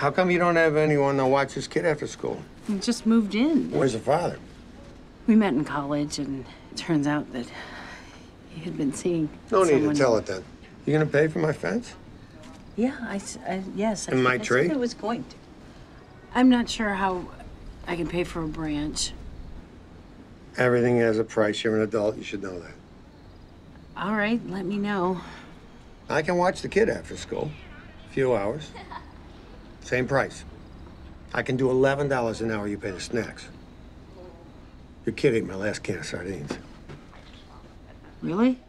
How come you don't have anyone to watch this kid after school? He just moved in. Where's the father? We met in college, and it turns out that he had been seeing someone. No need to tell it then. You gonna pay for my fence? Yeah, yes. And my tree? I said I was going to. I'm not sure how I can pay for a branch. Everything has a price. You're an adult. You should know that. All right, let me know. I can watch the kid after school. A few hours. Same price. I can do $11 an hour you pay the snacks. Your kid ate my last can of sardines. Really?